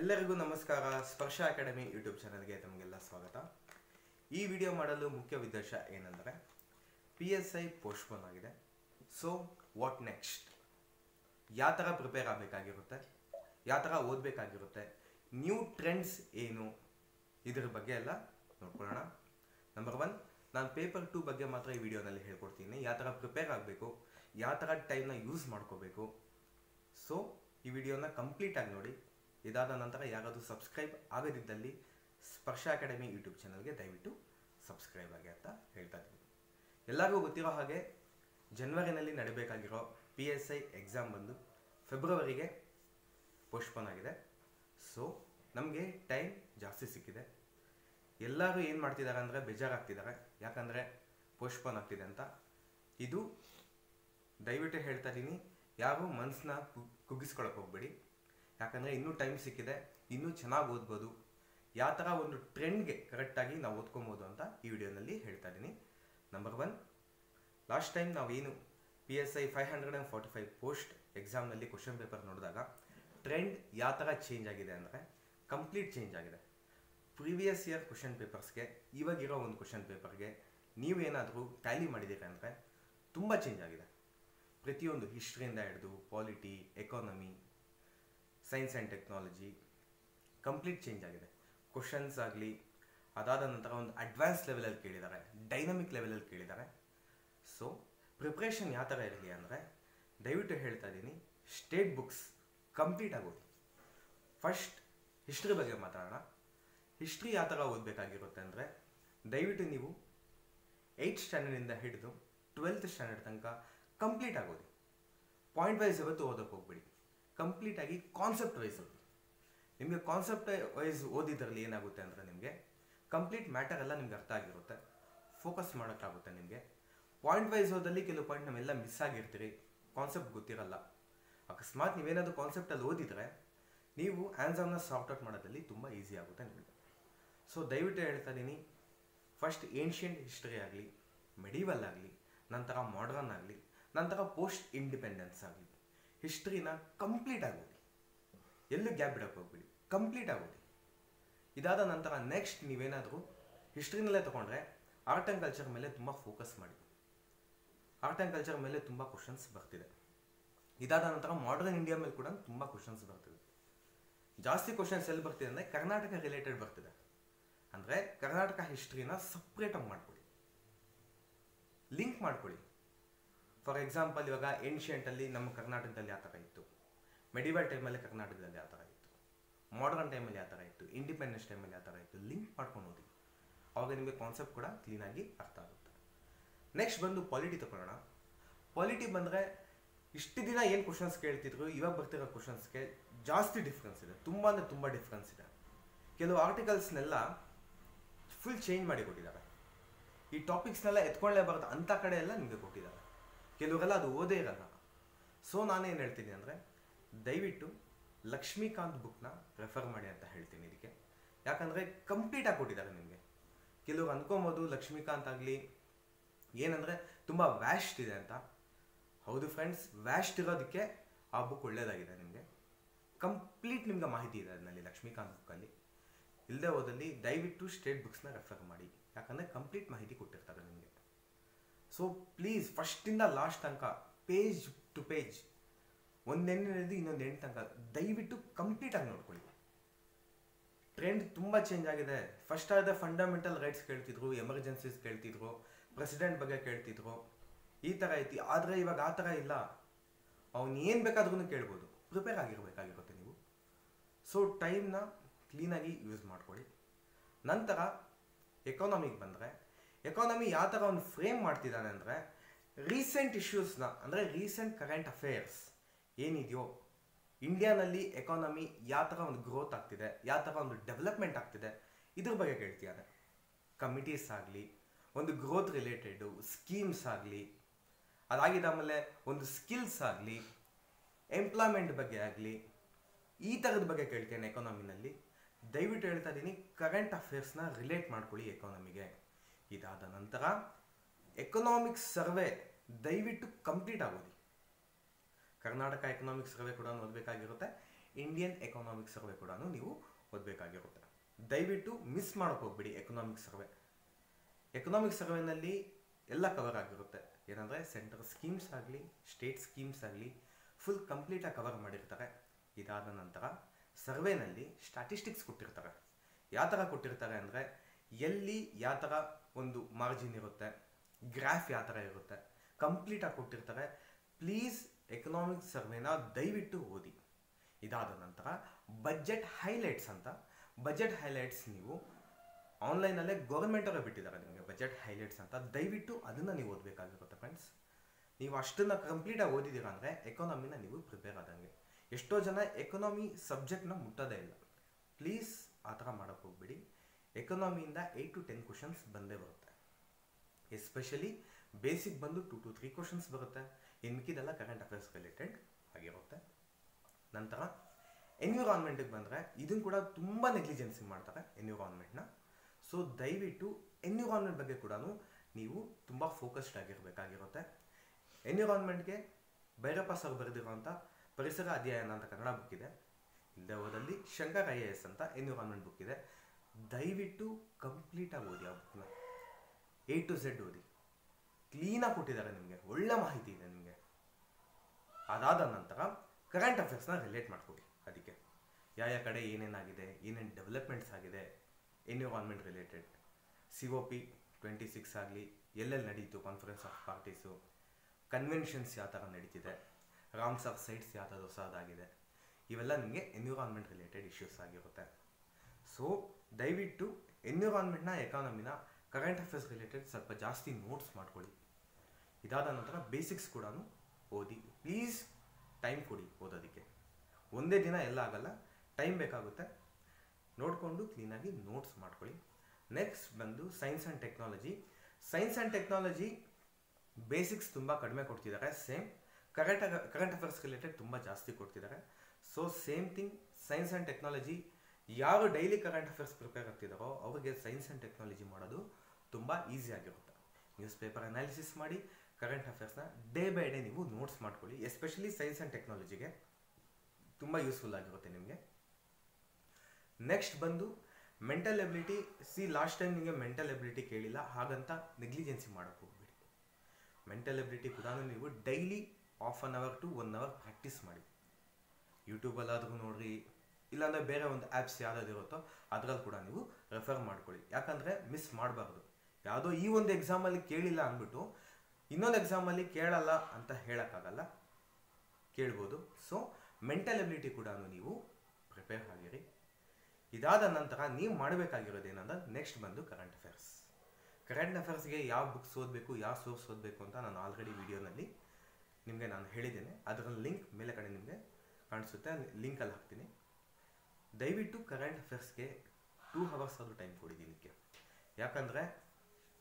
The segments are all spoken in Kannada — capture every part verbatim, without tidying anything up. ಎಲ್ಲರಿಗೂ ನಮಸ್ಕಾರ ಸ್ಪರ್ಶ ಅಕಾಡೆಮಿ ಯೂಟ್ಯೂಬ್ ಚಾನೆಲ್ಗೆ ತಮಗೆಲ್ಲ ಸ್ವಾಗತ। ಈ ವಿಡಿಯೋ ಮಾಡಲು ಮುಖ್ಯ ಉದ್ದೇಶ ಏನಂದ್ರೆ ಪಿ ಎಸ್ ಐ ಪೋಸ್ಟ್‌ಪೋನ್ ಆಗಿದೆ, ಸೋ ವಾಟ್ ನೆಕ್ಸ್ಟ್, ಯಾವ ತರ ಪ್ರಿಪೇರ್ ಆಗಬೇಕಾಗಿರುತ್ತೆ, ಯಾವ ತರ ಓದಬೇಕಾಗಿರುತ್ತೆ, ನ್ಯೂ ಟ್ರೆಂಡ್ಸ್ ಏನು, ಇದರ ಬಗ್ಗೆ ಎಲ್ಲ ನೋಡ್ಕೊಳ್ಳೋಣ। ನಂಬರ್ ಒಂದು, ನಾನು ಪೇಪರ್ ಟೂ ಬಗ್ಗೆ ಮಾತ್ರ ಈ ವಿಡಿಯೋನಲ್ಲಿ ಹೇಳ್ಕೊಡ್ತೀನಿ, ಯಾವ ತರ ಪ್ರಿಪೇರ್ ಆಗಬೇಕು, ಯಾವ ತರ ಟೈಮ್ನ ಯೂಸ್ ಮಾಡ್ಕೋಬೇಕು। ಸೋ ಈ ವಿಡಿಯೋನ ಕಂಪ್ಲೀಟ್ ಆಗಿ ನೋಡಿ। ಇದಾದ ನಂತರ ಯಾರಾದರೂ ಸಬ್ಸ್ಕ್ರೈಬ್ ಆಗದಿದ್ದಲ್ಲಿ ಸ್ಪರ್ಶ ಅಕಾಡೆಮಿ ಯೂಟ್ಯೂಬ್ ಚಾನಲ್ಗೆ ದಯವಿಟ್ಟು ಸಬ್ಸ್ಕ್ರೈಬ್ ಆಗಿ ಅಂತ ಹೇಳ್ತಾ ಇದ್ದೀನಿ। ಎಲ್ಲರಿಗೂ ಗೊತ್ತಿರೋ ಹಾಗೆ ಜನವರಿನಲ್ಲಿ ನಡೆಯಬೇಕಾಗಿರೋ ಪಿ ಎಸ್ ಐ ಎಕ್ಸಾಮ್ ಬಂದು ಫೆಬ್ರವರಿಗೆ ಪೋಸ್ಟ್ಪೋನ್ ಆಗಿದೆ, ಸೊ ನಮಗೆ ಟೈಮ್ ಜಾಸ್ತಿ ಸಿಕ್ಕಿದೆ। ಎಲ್ಲರೂ ಏನು ಮಾಡ್ತಿದ್ದಾರೆ ಅಂದರೆ ಬೇಜಾರಾಗ್ತಿದ್ದಾರೆ, ಯಾಕಂದರೆ ಪೋಸ್ಟ್ಪೋನ್ ಆಗ್ತಿದೆ ಅಂತ। ಇದು ದಯವಿಟ್ಟು ಹೇಳ್ತಾ ಇದ್ದೀನಿ, ಯಾರು ಮನಸ್ಸನ್ನ ಕುಗ್ಗಿಸ್ಕೊಳಕ್ಕೆ ಹೋಗ್ಬೇಡಿ, ಯಾಕಂದರೆ ಇನ್ನೂ ಟೈಮ್ ಸಿಕ್ಕಿದೆ, ಇನ್ನೂ ಚೆನ್ನಾಗಿ ಓದ್ಬೋದು, ಯಾವ ಥರ ಒಂದು ಟ್ರೆಂಡ್ಗೆ ಕರೆಕ್ಟಾಗಿ ನಾವು ಓದ್ಕೊಬೋದು ಅಂತ ಈ ವಿಡಿಯೋನಲ್ಲಿ ಹೇಳ್ತಾ ಇದ್ದೀನಿ। ನಂಬರ್ ಒನ್, ಲಾಸ್ಟ್ ಟೈಮ್ ನಾವೇನು P S I five hundred and forty five post ಎಕ್ಸಾಮ್ನಲ್ಲಿ ಕ್ವಶನ್ ಪೇಪರ್ ನೋಡಿದಾಗ ಟ್ರೆಂಡ್ ಯಾವ ಥರ ಚೇಂಜ್ ಆಗಿದೆ ಅಂದರೆ ಕಂಪ್ಲೀಟ್ ಚೇಂಜ್ ಆಗಿದೆ। ಪ್ರೀವಿಯಸ್ ಇಯರ್ ಕ್ವಶನ್ ಪೇಪರ್ಸ್ಗೆ ಇವಾಗಿರೋ ಒಂದು ಕ್ವಶನ್ ಪೇಪರ್ಗೆ ನೀವೇನಾದರೂ ಟ್ಯಾಲಿ ಮಾಡಿದ್ದೀರಿ ಅಂದರೆ ತುಂಬ ಚೇಂಜ್ ಆಗಿದೆ। ಪ್ರತಿಯೊಂದು ಹಿಸ್ಟ್ರಿಯಿಂದ ಹಿಡಿದು polity, economy, science and technology complete change ಆಗಿದೆ ಕ್ವಶನ್ಸ್ ಆಗಲಿ। ಅದಾದ ನಂತರ ಒಂದು ಅಡ್ವಾನ್ಸ್ ಲೆವೆಲಲ್ಲಿ ಕೇಳಿದ್ದಾರೆ, ಡೈನಮಿಕ್ ಲೆವೆಲಲ್ಲಿ ಕೇಳಿದ್ದಾರೆ। ಸೊ ಪ್ರಿಪ್ರೇಷನ್ ಯಾವ ಥರ ಇರಲಿ ಅಂದರೆ ದಯವಿಟ್ಟು ಹೇಳ್ತಾ ಇದ್ದೀನಿ, ಸ್ಟೇಟ್ ಬುಕ್ಸ್ ಕಂಪ್ಲೀಟ್ ಆಗೋದು। ಫಸ್ಟ್ ಹಿಸ್ಟ್ರಿ ಬಗ್ಗೆ ಮಾತಾಡೋಣ। ಹಿಸ್ಟ್ರಿ ಯಾವ ಥರ ಓದಬೇಕಾಗಿರುತ್ತೆ ಅಂದರೆ ದಯವಿಟ್ಟು ನೀವು ಏಯ್ಟ್ ಸ್ಟ್ಯಾಂಡರ್ಡಿಂದ ಹಿಡಿದು ಟ್ವೆಲ್ತ್ ಸ್ಟ್ಯಾಂಡರ್ಡ್ ತನಕ ಕಂಪ್ಲೀಟ್ ಆಗೋದು, ಪಾಯಿಂಟ್ ವೈಸ್ ಇವತ್ತು ಓದೋಕ್ಕೆ ಹೋಗ್ಬಿಡಿ, ಕಂಪ್ಲೀಟಾಗಿ ಕಾನ್ಸೆಪ್ಟ್ ವೈಸ್ ಓದಿ। ನಿಮಗೆ ಕಾನ್ಸೆಪ್ಟ್ ವೈಸ್ ಓದಿದ್ರಲ್ಲಿ ಏನಾಗುತ್ತೆ ಅಂದರೆ ನಿಮಗೆ ಕಂಪ್ಲೀಟ್ ಮ್ಯಾಟರ್ ಎಲ್ಲ ನಿಮ್ಗೆ ಅರ್ಥ ಆಗಿರುತ್ತೆ, ಫೋಕಸ್ ಮಾಡೋಕ್ಕಾಗುತ್ತೆ ನಿಮಗೆ। ಪಾಯಿಂಟ್ ವೈಸ್ ಓದಲ್ಲಿ ಕೆಲವು ಪಾಯಿಂಟ್ ನಾವೆಲ್ಲ ಮಿಸ್ ಆಗಿರ್ತೀರಿ, ಕಾನ್ಸೆಪ್ಟ್ ಗೊತ್ತಿರಲ್ಲ। ಅಕಸ್ಮಾತ್ ನೀವೇನಾದರೂ ಕಾನ್ಸೆಪ್ಟಲ್ಲಿ ಓದಿದರೆ ನೀವು ಆನ್ಸರ್ನ ಸಾರ್ಟ್ ಔಟ್ ಮಾಡೋದಲ್ಲಿ ತುಂಬ ಈಸಿ ಆಗುತ್ತೆ ನಿಮಗೆ। ಸೊ ದಯವಿಟ್ಟು ಹೇಳ್ತಾ ಇದ್ದೀನಿ, ಫಸ್ಟ್ ಏನ್ಷಿಯಂಟ್ ಹಿಸ್ಟ್ರಿ ಆಗಲಿ, ಮೆಡಿವಲ್ ಆಗಲಿ, ನಂತರ ಮಾಡ್ರನ್ ಆಗಲಿ, ನಂತರ ಪೋಸ್ಟ್ ಇಂಡಿಪೆಂಡೆನ್ಸ್ ಆಗಲಿ, ಹಿಸ್ಟ್ರಿನ ಕಂಪ್ಲೀಟ್ ಆಗೋದು, ಎಲ್ಲೂ ಗ್ಯಾಪ್ ಬಿಡೋಕ್ಕೆ ಹೋಗ್ಬಿಡಿ, ಕಂಪ್ಲೀಟ್ ಆಗೋದು। ಇದಾದ ನಂತರ ನೆಕ್ಸ್ಟ್ ನೀವೇನಾದರೂ ಹಿಸ್ಟ್ರಿನಲ್ಲೇ ತೊಗೊಂಡ್ರೆ ಆರ್ಟ್ ಆ್ಯಂಡ್ ಕಲ್ಚರ್ ಮೇಲೆ ತುಂಬ ಫೋಕಸ್ ಮಾಡಿ, ಆರ್ಟ್ ಆ್ಯಂಡ್ ಕಲ್ಚರ್ ಮೇಲೆ ತುಂಬ ಕ್ವಶನ್ಸ್ ಬರ್ತಿದೆ। ಇದಾದ ನಂತರ ಮಾಡರ್ನ್ ಇಂಡಿಯಾ ಮೇಲೆ ಕೂಡ ತುಂಬ ಕ್ವಶನ್ಸ್ ಬರ್ತಿದೆ। ಜಾಸ್ತಿ ಕ್ವಶನ್ಸ್ ಎಲ್ಲಿ ಬರ್ತಿದೆ ಅಂದರೆ ಕರ್ನಾಟಕ ರಿಲೇಟೆಡ್ ಬರ್ತಿದೆ, ಅಂದರೆ ಕರ್ನಾಟಕ ಹಿಸ್ಟ್ರಿನ ಸಪ್ರೇಟಾಗಿ ಮಾಡ್ಕೊಳ್ಳಿ, ಲಿಂಕ್ ಮಾಡ್ಕೊಳ್ಳಿ। ಫಾರ್ ಎಕ್ಸಾಂಪಲ್, ಇವಾಗ ಏನ್ಷಿಯಂಟಲ್ಲಿ ನಮ್ಮ ಕರ್ನಾಟಕದಲ್ಲಿ ಯಾವ ಥರ ಇತ್ತು, ಮೆಡಿವಲ್ ಟೈಮಲ್ಲಿ ಕರ್ನಾಟಕದಲ್ಲಿ ಯಾವ ಥರ ಇತ್ತು, ಮಾಡರ್ನ್ ಟೈಮಲ್ಲಿ ಯಾವ ಥರ ಇತ್ತು, ಇಂಡಿಪೆಂಡೆನ್ಸ್ ಟೈಮಲ್ಲಿ ಯಾವ ಥರ ಇತ್ತು, ಲಿಂಕ್ ಮಾಡ್ಕೊಂಡು ಹೋಗಿ, ಆವಾಗ ನಿಮಗೆ ಕಾನ್ಸೆಪ್ಟ್ ಕೂಡ ಕ್ಲೀನಾಗಿ ಅರ್ಥ ಆಗುತ್ತೆ। ನೆಕ್ಸ್ಟ್ ಬಂದು ಪಾಲಿಟಿ ತಗೊಳ್ಳೋಣ। ಪಾಲಿಟಿ ಬಂದರೆ ಇಷ್ಟು ದಿನ ಏನು ಕ್ವಶನ್ಸ್ ಕೇಳ್ತಿದ್ರು ಇವಾಗ ಬರ್ತಿರೋ ಕ್ವಶನ್ಸ್ಗೆ ಜಾಸ್ತಿ ಡಿಫ್ರೆನ್ಸ್ ಇದೆ, ತುಂಬ ಅಂದರೆ ತುಂಬ ಡಿಫ್ರೆನ್ಸ್ ಇದೆ। ಕೆಲವು ಆರ್ಟಿಕಲ್ಸ್ನೆಲ್ಲ ಫುಲ್ ಚೇಂಜ್ ಮಾಡಿ ಕೊಟ್ಟಿದ್ದಾರೆ, ಈ ಟಾಪಿಕ್ಸ್ನೆಲ್ಲ ಎತ್ಕೊಳ್ಳೇಬಾರ್ದು ಅಂಥ ಕಡೆ ಎಲ್ಲ ನಿಮಗೆ ಕೊಟ್ಟಿದ್ದಾರೆ, ಕೆಲವರೆಲ್ಲ ಅದು ಓದೇ ಇರಲ್ಲ। ಸೊ ನಾನೇನು ಹೇಳ್ತೀನಿ ಅಂದರೆ ದಯವಿಟ್ಟು ಲಕ್ಷ್ಮೀಕಾಂತ್ ಬುಕ್ನ ರೆಫರ್ ಮಾಡಿ ಅಂತ ಹೇಳ್ತೀನಿ ಇದಕ್ಕೆ, ಯಾಕಂದರೆ ಕಂಪ್ಲೀಟಾಗಿ ಕೊಟ್ಟಿದ್ದಾರೆ ನಿಮಗೆ। ಕೆಲವ್ರು ಅಂದ್ಕೊಬೋದು ಲಕ್ಷ್ಮೀಕಾಂತ್ ಆಗಲಿ ಏನಂದರೆ ತುಂಬ ವ್ಯಾಸ್ಟ್ ಇದೆ ಅಂತ, ಹೌದು ಫ್ರೆಂಡ್ಸ್, ವ್ಯಾಸ್ಟ್ ಇರೋದಕ್ಕೆ ಆ ಬುಕ್ ಒಳ್ಳೆಯದಾಗಿದೆ ನಿಮಗೆ, ಕಂಪ್ಲೀಟ್ ನಿಮ್ಗೆ ಮಾಹಿತಿ ಇದೆ ಅದರಲ್ಲಿ ಲಕ್ಷ್ಮೀಕಾಂತ್ ಬುಕ್ಕಲ್ಲಿ। ಇಲ್ಲದೆ ಹೋದಲ್ಲಿ ದಯವಿಟ್ಟು ಸ್ಟೇಟ್ ಬುಕ್ಸ್ನ ರೆಫರ್ ಮಾಡಿ, ಯಾಕಂದರೆ ಕಂಪ್ಲೀಟ್ ಮಾಹಿತಿ ಕೊಟ್ಟಿರ್ತಾರೆ ನಿಮಗೆ। ಸೊ ಪ್ಲೀಸ್ ಫಸ್ಟಿಂದ ಲಾಸ್ಟ್ ತನಕ ಪೇಜ್ ಟು ಪೇಜ್, ಒಂದೆಣ್ಣೆದು ಇನ್ನೊಂದು ಎಂಟು ತನಕ ದಯವಿಟ್ಟು ಕಂಪ್ಲೀಟಾಗಿ ನೋಡ್ಕೊಳ್ಳಿ। ಟ್ರೆಂಡ್ ತುಂಬ ಚೇಂಜ್ ಆಗಿದೆ। ಫಸ್ಟ್ ಆದರೆ ಫಂಡಮೆಂಟಲ್ ರೈಟ್ಸ್ ಕೇಳ್ತಿದ್ರು, ಎಮರ್ಜೆನ್ಸೀಸ್ ಕೇಳ್ತಿದ್ರು, ಪ್ರೆಸಿಡೆಂಟ್ ಬಗ್ಗೆ ಕೇಳ್ತಿದ್ರು, ಈ ಥರ ಐತಿ. ಆದರೆ ಇವಾಗ ಆ ಥರ ಇಲ್ಲ, ಅವ್ನು ಏನು ಬೇಕಾದ್ರೂ ಕೇಳ್ಬೋದು, ಪ್ರಿಪೇರ್ ಆಗಿರಬೇಕಾಗಿರುತ್ತೆ ನೀವು। ಸೊ ಟೈಮ್ನ ಕ್ಲೀನಾಗಿ ಯೂಸ್ ಮಾಡ್ಕೊಳ್ಳಿ। ನಂತರ ಎಕಾನಮಿಗೆ ಬಂದರೆ ಎಕಾನಮಿ ಯಾವ ಥರ ಒಂದು ಫ್ರೇಮ್ ಮಾಡ್ತಿದ್ದಾನೆ ಅಂದರೆ ರೀಸೆಂಟ್ ಇಶ್ಯೂಸ್ನ, ಅಂದರೆ ರೀಸೆಂಟ್ ಕರೆಂಟ್ ಅಫೇರ್ಸ್ ಏನಿದೆಯೋ ಇಂಡಿಯಾನಲ್ಲಿ ಎಕಾನಮಿ ಯಾವ ಥರ ಒಂದು ಗ್ರೋತ್ ಆಗ್ತಿದೆ, ಯಾವ ಥರ ಒಂದು ಡೆವಲಪ್ಮೆಂಟ್ ಆಗ್ತಿದೆ, ಇದ್ರ ಬಗ್ಗೆ ಕೇಳ್ತಿದ್ದಾನೆ। ಕಮಿಟೀಸ್ ಆಗಲಿ, ಒಂದು ಗ್ರೋತ್ ರಿಲೇಟೆಡು ಸ್ಕೀಮ್ಸ್ ಆಗಲಿ, ಅದಾಗಿದ್ದ ಆಮೇಲೆ ಒಂದು ಸ್ಕಿಲ್ಸ್ ಆಗಲಿ, ಎಂಪ್ಲಾಯ್ಮೆಂಟ್ ಬಗ್ಗೆ ಆಗಲಿ, ಈ ಥರದ ಬಗ್ಗೆ ಕೇಳ್ತೇನೆ ಎಕಾನಮಿನಲ್ಲಿ। ದಯವಿಟ್ಟು ಹೇಳ್ತಾ ಇದ್ದೀನಿ ಕರೆಂಟ್ ಅಫೇರ್ಸ್ನ ರಿಲೇಟ್ ಮಾಡ್ಕೊಳ್ಳಿ ಎಕಾನಮಿಗೆ। ಇದಾದ ನಂತರ ಎಕನಾಮಿಕ್ಸ್ ಸರ್ವೆ ದಯವಿಟ್ಟು ಕಂಪ್ಲೀಟ್ ಆಗೋದು, ಕರ್ನಾಟಕ ಎಕನಾಮಿಕ್ಸ್ ಸರ್ವೆ ಕೂಡ ಓದಬೇಕಾಗಿರುತ್ತೆ, इंडियन एकोनामिक सर्वे कूड़ा ನೀವು ಓದಬೇಕಾಗಿರುತ್ತೆ। ದಯವಿಟ್ಟು ಮಿಸ್ ಮಾಡ್ಕೋಬೇಡಿ ಎಕನಾಮಿಕ್ ಸರ್ವೆ। ಎಕನಾಮಿಕ್ ಸರ್ವೆನಲ್ಲಿ ಎಲ್ಲ ಕವರ್ ಆಗಿರುತ್ತೆ, ಏನಂದ್ರೆ ಸೆಂಟ್ರಲ್ ಸ್ಕೀಮ್ಸ್ ಆಗಲಿ ಸ್ಟೇಟ್ ಸ್ಕೀಮ್ಸ್ ಆಗಲಿ ಫುಲ್ ಕಂಪ್ಲೀಟ್ ಆಗಿ ಕವರ್ ಮಾಡಿರ್ತಾರೆ। ಇದಾದ ನಂತರ ಸರ್ವೆನಲ್ಲಿ ಸ್ಟಾಟಿಸ್ಟಿಕ್ಸ್ ಕೊಟ್ಟಿರ್ತಾರೆ। ಯಾವ ತರ ಕೊಟ್ಟಿರ್ತಾರೆ ಅಂದ್ರೆ ಎಲ್ಲಿ ಯಾವ ತರ ಒಂದು ಮಾರ್ಜಿನ್ ಇರುತ್ತೆ, ಗ್ರಾಫ್ ಯಾವ ತರ ಇರುತ್ತೆ, ಕಂಪ್ಲೀಟ್ ಆಗಿ ಕೊಟ್ಟಿರ್ತಾರೆ। ಪ್ಲೀಸ್ ಎಕನಾಮಿಕ್ ಸರ್ವೆನ ದಯವಿಟ್ಟು ಓದಿ। ಇದಾದ ನಂತರ ಬಜೆಟ್ ಹೈಲೈಟ್ಸ್ ಅಂತ, ಬಜೆಟ್ ಹೈಲೈಟ್ಸ್ ನೀವು ಆನ್ಲೈನಲ್ಲೇ ಗೌರ್ಮೆಂಟವರೇ ಬಿಟ್ಟಿದ್ದಾರೆ ನಿಮಗೆ ಬಜೆಟ್ ಹೈಲೈಟ್ಸ್ ಅಂತ, ದಯವಿಟ್ಟು ಅದನ್ನು ನೀವು ಓದಬೇಕಾಗಿರುತ್ತೆ ಫ್ರೆಂಡ್ಸ್। ನೀವು ಅಷ್ಟನ್ನು ಕಂಪ್ಲೀಟಾಗಿ ಓದಿದ್ದೀರ ಅಂದರೆ ಎಕಾನಮಿನ ನೀವು ಪ್ರಿಪೇರ್ ಆದಂಗೆ। ಎಷ್ಟೋ ಜನ ಎಕನಾಮಿ ಸಬ್ಜೆಕ್ಟ್ನ ಮುಟ್ಟೋದೇ ಇಲ್ಲ, ಪ್ಲೀಸ್ ಆ ಥರ ಮಾಡೋಕ್ಕೆ ಹೋಗ್ಬಿಡಿ। ಎಕನಾಮಿಯಿಂದ ಏಟ್ ಟು ಟೆನ್ ಕ್ವಶನ್ಸ್ ಬಂದೇ ಬರುತ್ತೆ, ಎಸ್ಪೆಷಲಿ ಬೇಸಿಕ್ ಬಂದು ಟು ಟು ತ್ರೀ ಕ್ವಶನ್ಸ್ ಬರುತ್ತೆ, ಇನ್ನು ಮಿಕ್ಕಿದೆಲ್ಲ ಕರೆಂಟ್ ಅಫೇರ್ಸ್ ರಿಲೇಟೆಡ್ ಆಗಿರುತ್ತೆ। ನಂತರ ಎನ್ವಿರಾನ್ಮೆಂಟಿಗೆ ಬಂದರೆ ಇದನ್ನು ಕೂಡ ತುಂಬ ನೆಗ್ಲಿಜೆನ್ಸಿ ಮಾಡ್ತಾರೆ ಎನ್ವಿರಾನ್ಮೆಂಟ್ನ। ಸೊ ದಯವಿಟ್ಟು ಎನ್ವಿರಾನ್ಮೆಂಟ್ ಬಗ್ಗೆ ಕೂಡ ನೀವು ತುಂಬ ಫೋಕಸ್ಡ್ ಆಗಿರಬೇಕಾಗಿರುತ್ತೆ। ಎನ್ವಿರಾನ್ಮೆಂಟ್ಗೆ ಭೈರಪ್ಪ ಸರ್ ಬರೆದಿರೋಂಥ ಪರಿಸರ ಅಧ್ಯಯನ ಅಂತ ಕನ್ನಡ ಬುಕ್ ಇದೆ, ಹಿಂದೆ ಓದಲ್ಲಿ ಶಂಕರ್ ಐ ಎ ಎಸ್ ಅಂತ ಎನ್ವಿರಾನ್ಮೆಂಟ್ ಬುಕ್ ಇದೆ। ದಯವಿಟ್ಟು ಕಂಪ್ಲೀಟಾಗಿ ಓದಿ ಆ ಬುಕ್ನ, ಎ ಟು ಝೆಡ್ ಓದಿ, ಕ್ಲೀನಾಗಿ ಕೊಟ್ಟಿದ್ದಾರೆ ನಿಮಗೆ, ಒಳ್ಳೆ ಮಾಹಿತಿ ಇದೆ ನಿಮಗೆ। ಅದಾದ ನಂತರ ಕರೆಂಟ್ ಅಫೇರ್ಸ್ನ ರಿಲೇಟ್ ಮಾಡ್ಕೊಳ್ಳಿ, ಅದಕ್ಕೆ ಯಾವ ಯಾವ ಕಡೆ ಏನೇನಾಗಿದೆ, ಏನೇನು ಡೆವಲಪ್ಮೆಂಟ್ಸ್ ಆಗಿದೆ environment related, C O P twenty six ಆಗಲಿ, ಎಲ್ಲೆಲ್ಲಿ ನಡೀತು ಕಾನ್ಫರೆನ್ಸ್ ಆಫ್ ಪಾರ್ಟೀಸು, ಕನ್ವೆನ್ಷನ್ಸ್ ಯಾವ ಥರ ನಡೀತಿದೆ, ರಾಮ್ಸ್ ಆಫ್ ಸೈಟ್ಸ್ ಯಾವ ಥರ ಹೊಸದಾಗಿದೆ, ಇವೆಲ್ಲ ನಿಮಗೆ ಎನ್ವಿರಾನ್ಮೆಂಟ್ ರಿಲೇಟೆಡ್ ಇಶ್ಯೂಸ್ ಆಗಿರುತ್ತೆ। ಸೊ ದಯವಿಟ್ಟು ಎನ್ವಿರಾನ್ಮೆಂಟ್ನ ಎಕಾನಮಿನ ಕರೆಂಟ್ ಅಫೇರ್ಸ್ ರಿಲೇಟೆಡ್ ಸ್ವಲ್ಪ ಜಾಸ್ತಿ ನೋಟ್ಸ್ ಮಾಡ್ಕೊಳ್ಳಿ। ಇದಾದ ನಂತರ ಬೇಸಿಕ್ಸ್ ಕೂಡ ಓದಿ, ಪ್ಲೀಸ್ ಟೈಮ್ ಕೊಡಿ ಓದೋದಕ್ಕೆ, ಒಂದೇ ದಿನ ಎಲ್ಲ ಆಗಲ್ಲ, ಟೈಮ್ ಬೇಕಾಗುತ್ತೆ, ನೋಡಿಕೊಂಡು ಕ್ಲೀನಾಗಿ ನೋಟ್ಸ್ ಮಾಡ್ಕೊಳ್ಳಿ। ನೆಕ್ಸ್ಟ್ ಬಂದು science and technology, science and technology basics ತುಂಬ ಕಡಿಮೆ ಕೊಡ್ತಿದ್ದಾರೆ, same current current affairs related ತುಂಬ ಜಾಸ್ತಿ ಕೊಡ್ತಿದ್ದಾರೆ। So same thing science and technology, ಯಾರು ಡೈಲಿ ಕರೆಂಟ್ ಅಫೇರ್ಸ್ ಪ್ರಿಪೇರ್ ಆಗ್ತಿದ್ದಾರೋ ಅವರಿಗೆ ಸೈನ್ಸ್ ಆ್ಯಂಡ್ ಟೆಕ್ನಾಲಜಿ ಮಾಡೋದು ತುಂಬ ಈಸಿ ಆಗಿರುತ್ತೆ। ನ್ಯೂಸ್ ಪೇಪರ್ ಅನಾಲಿಸಿಸ್ ಮಾಡಿ ಕರೆಂಟ್ ಅಫೇರ್ಸ್ನ ಡೇ ಬೈ ಡೇ ನೀವು ನೋಟ್ಸ್ ಮಾಡ್ಕೊಳ್ಳಿ, ಎಸ್ಪೆಷಲಿ ಸೈನ್ಸ್ ಆ್ಯಂಡ್ ಟೆಕ್ನಾಲಜಿಗೆ ತುಂಬ ಯೂಸ್ಫುಲ್ ಆಗಿರುತ್ತೆ ನಿಮಗೆ। ನೆಕ್ಸ್ಟ್ ಬಂದು mental ability, see last time ನಿಮಗೆ ಮೆಂಟಲ್ ಎಬಿಲಿಟಿ ಕೇಳಿಲ್ಲ, ಹಾಗಂತ ನೆಗ್ಲಿಜೆನ್ಸಿ ಮಾಡೋಕ್ಕೆ ಹೋಗ್ಬಿಡಿ। ಮೆಂಟಲ್ ಎಬಿಲಿಟಿ ಕೂಡ ನೀವು daily half an hour to one hour practice ಮಾಡಿ, ಯೂಟ್ಯೂಬಲ್ಲಾದರೂ ನೋಡಿರಿ, ಇಲ್ಲಾಂದರೆ ಬೇರೆ ಒಂದು ಆ್ಯಪ್ಸ್ ಯಾವುದಾದ್ರು ಇರುತ್ತೋ ಅದರಲ್ಲಿ ಕೂಡ ನೀವು ರೆಫರ್ ಮಾಡ್ಕೊಳ್ಳಿ, ಯಾಕಂದರೆ ಮಿಸ್ ಮಾಡಬಾರ್ದು। ಯಾವುದೋ ಈ ಒಂದು ಎಕ್ಸಾಮಲ್ಲಿ ಕೇಳಿಲ್ಲ ಅಂದ್ಬಿಟ್ಟು ಇನ್ನೊಂದು ಎಕ್ಸಾಮಲ್ಲಿ ಕೇಳಲ್ಲ ಅಂತ ಹೇಳೋಕ್ಕಾಗಲ್ಲ, ಕೇಳ್ಬೋದು। ಸೊ ಮೆಂಟಲ್ ಎಬಿಲಿಟಿ ಕೂಡ ನೀವು ಪ್ರಿಪೇರ್ ಆಗಿರಿ। ಇದಾದ ನಂತರ ನೀವು ಮಾಡಬೇಕಾಗಿರೋದು ಏನಂದ್ರೆ ನೆಕ್ಸ್ಟ್ ಬಂದು ಕರೆಂಟ್ ಅಫೇರ್ಸ್। ಕರೆಂಟ್ ಅಫೇರ್ಸ್ಗೆ ಯಾವ ಬುಕ್ಸ್ ಓದಬೇಕು, ಯಾವ ಸೋರ್ಸ್ ಓದಬೇಕು ಅಂತ ನಾನು ಆಲ್ರೆಡಿ ವಿಡಿಯೋನಲ್ಲಿ ನಿಮಗೆ ನಾನು ಹೇಳಿದ್ದೇನೆ, ಅದರ ಲಿಂಕ್ ಮೇಲೆ ಕಡೆ ನಿಮಗೆ ಕಾಣಿಸುತ್ತೆ, ಲಿಂಕಲ್ಲಿ ಹಾಕ್ತೀನಿ। ದಯವಿಟ್ಟು ಕರೆಂಟ್ ಅಫೇರ್ಸ್ಗೆ ಟೂ ಹವರ್ಸ್ ಆದರೂ ಟೈಮ್ ಕೊಡಿ ದಿನಕ್ಕೆ, ಯಾಕಂದರೆ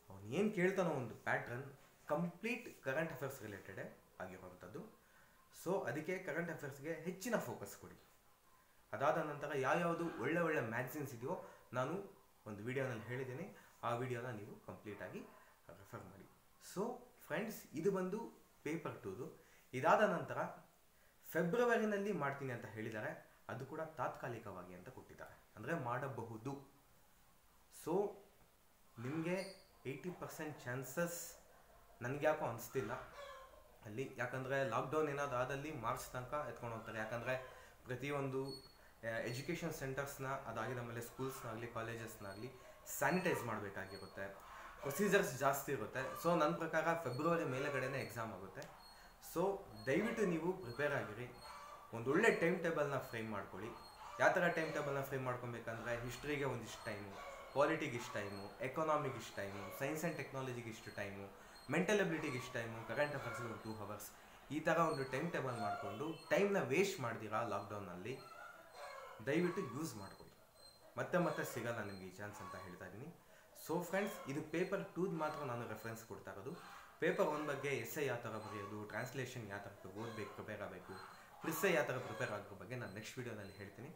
ಅವನು ಏನು ಕೇಳ್ತಾನೋ ಒಂದು ಪ್ಯಾಟ್ರನ್ ಕಂಪ್ಲೀಟ್ ಕರೆಂಟ್ ಅಫೇರ್ಸ್ ರಿಲೇಟೆಡೇ ಆಗಿರುವಂಥದ್ದು। ಸೊ ಅದಕ್ಕೆ ಕರೆಂಟ್ ಅಫೇರ್ಸ್ಗೆ ಹೆಚ್ಚಿನ ಫೋಕಸ್ ಕೊಡಿ। ಅದಾದ ನಂತರ ಯಾವ್ಯಾವುದು ಒಳ್ಳೆ ಒಳ್ಳೆ ಮ್ಯಾಗ್ಝಿನ್ಸ್ ಇದೆಯೋ ನಾನು ಒಂದು ವಿಡಿಯೋನಲ್ಲಿ ಹೇಳಿದ್ದೀನಿ, ಆ ವಿಡಿಯೋನ ನೀವು ಕಂಪ್ಲೀಟಾಗಿ ರೆಫರ್ ಮಾಡಿ। ಸೊ ಫ್ರೆಂಡ್ಸ್, ಇದು ಬಂದು ಪೇಪರ್ ಟೂದು। ಇದಾದ ನಂತರ ಫೆಬ್ರವರಿನಲ್ಲಿ ಮಾಡ್ತೀನಿ ಅಂತ ಹೇಳಿದ್ದಾರೆ, ಅದು ಕೂಡ ತಾತ್ಕಾಲಿಕವಾಗಿ ಅಂತ ಕೊಟ್ಟಿದ್ದಾರೆ, ಅಂದರೆ ಮಾಡಬಹುದು। ಸೊ ನಿಮಗೆ ಏಯ್ಟಿ ಪರ್ಸೆಂಟ್ ಚಾನ್ಸಸ್ ನನಗೆ ಯಾಕೋ ಅನಿಸ್ತಿಲ್ಲ ಅಲ್ಲಿ, ಯಾಕಂದರೆ ಲಾಕ್ಡೌನ್ ಏನಾದರೂ ಆದಲ್ಲಿ ಮಾರ್ಚ್ ತನಕ ಎತ್ಕೊಂಡು ಹೋಗ್ತಾರೆ, ಯಾಕಂದರೆ ಪ್ರತಿಯೊಂದು ಎಜುಕೇಷನ್ ಸೆಂಟರ್ಸ್ನ ಅದಾಗಿದ ಮೇಲೆ ಸ್ಕೂಲ್ಸ್ನಾಗಲಿ ಕಾಲೇಜಸ್ನಾಗಲಿ ಸ್ಯಾನಿಟೈಸ್ ಮಾಡಬೇಕಾಗಿರುತ್ತೆ, ಪ್ರೊಸೀಜರ್ಸ್ ಜಾಸ್ತಿ ಇರುತ್ತೆ। ಸೊ ನನ್ನ ಪ್ರಕಾರ ಫೆಬ್ರವರಿ ಮೇಲೆಗಡೆನೇ ಎಕ್ಸಾಮ್ ಆಗುತ್ತೆ। ಸೊ ದಯವಿಟ್ಟು ನೀವು ಪ್ರಿಪೇರ್ ಆಗಿರಿ, ಒಂದೊಳ್ಳೆ ಟೈಮ್ ಟೇಬಲ್ನ ಫ್ರೇಮ್ ಮಾಡ್ಕೊಳ್ಳಿ। ಯಾವ ಥರ ಟೈಮ್ ಟೇಬಲ್ನ ಫ್ರೇಮ್ ಮಾಡ್ಕೊಬೇಕಂದ್ರೆ ಹಿಸ್ಟ್ರಿಗೆ ಒಂದಿಷ್ಟು ಟೈಮು, ಪಾಲಿಟಿಗೆ ಇಷ್ಟು ಟೈಮು, ಎಕಾನಮಿಗೆ ಇಷ್ಟು ಟೈಮು, ಸೈನ್ಸ್ ಆ್ಯಂಡ್ ಟೆಕ್ನಾಲಜಿಗೆ ಇಷ್ಟು ಟೈಮು, ಮೆಂಟಲ್ ಎಬಿಲಿಟಿಗೆ ಇಷ್ಟು ಟೈಮು, ಕರೆಂಟ್ ಅಫೇರ್ಸ್ಗೆ ಒಂದು ಟೂ ಹವರ್ಸ್, ಈ ಥರ ಒಂದು ಟೈಮ್ ಟೇಬಲ್ ಮಾಡಿಕೊಂಡು ಟೈಮ್ನ ವೇಸ್ಟ್ ಮಾಡ್ತೀರಾ ಲಾಕ್ಡೌನಲ್ಲಿ, ದಯವಿಟ್ಟು ಯೂಸ್ ಮಾಡ್ಕೊಳ್ಳಿ। ಮತ್ತೆ ಮತ್ತೆ ಸಿಗಲ್ಲ ನಿಮಗೆ ಈ ಚಾನ್ಸ್ ಅಂತ ಹೇಳ್ತಾ ಇದ್ದೀನಿ। ಸೊ ಫ್ರೆಂಡ್ಸ್, ಇದು ಪೇಪರ್ ಟೂದು ಮಾತ್ರ ನಾನು ರೆಫರೆನ್ಸ್ ಕೊಡ್ತಾ ಇರೋದು। ಪೇಪರ್ ಒನ್ ಬಗ್ಗೆ ಎಸ್ ಐ ಯಾವ ಥರ ಬರೆಯೋದು, ಟ್ರಾನ್ಸ್ಲೇಷನ್ ಯಾವ ಥರ ಓದಬೇಕು, ಪ್ರಿಪೇರ್ ಆಗಬೇಕು, ಪ್ರಿಸೆ ಯಾವ ಥರ ಪ್ರಿಪೇರ್ ಆಗೋ ಬಗ್ಗೆ ನಾನು ನೆಕ್ಸ್ಟ್ ವೀಡಿಯೋನಲ್ಲಿ ಹೇಳ್ತೀನಿ।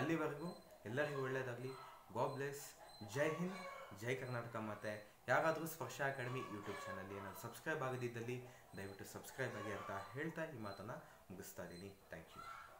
ಅಲ್ಲಿವರೆಗೂ ಎಲ್ಲರಿಗೂ ಒಳ್ಳೆಯದಾಗಲಿ, ಗಾಡ್ ಬ್ಲೆಸ್, ಜೈ ಹಿಂದ್, ಜೈ ಕರ್ನಾಟಕ। ಮತ್ತು ಯಾರಾದರೂ ಸ್ಪರ್ಶ ಅಕಾಡೆಮಿ ಯೂಟ್ಯೂಬ್ ಚಾನಲ್ಗೆ ಏನಾದರೂ ಸಬ್ಸ್ಕ್ರೈಬ್ ಆಗದಿದ್ದಲ್ಲಿ ದಯವಿಟ್ಟು ಸಬ್ಸ್ಕ್ರೈಬ್ ಆಗಿ ಅಂತ ಹೇಳ್ತಾ ಈ ಮಾತನ್ನು ಮುಗಿಸ್ತಾ ಇದ್ದೀನಿ। Thank you.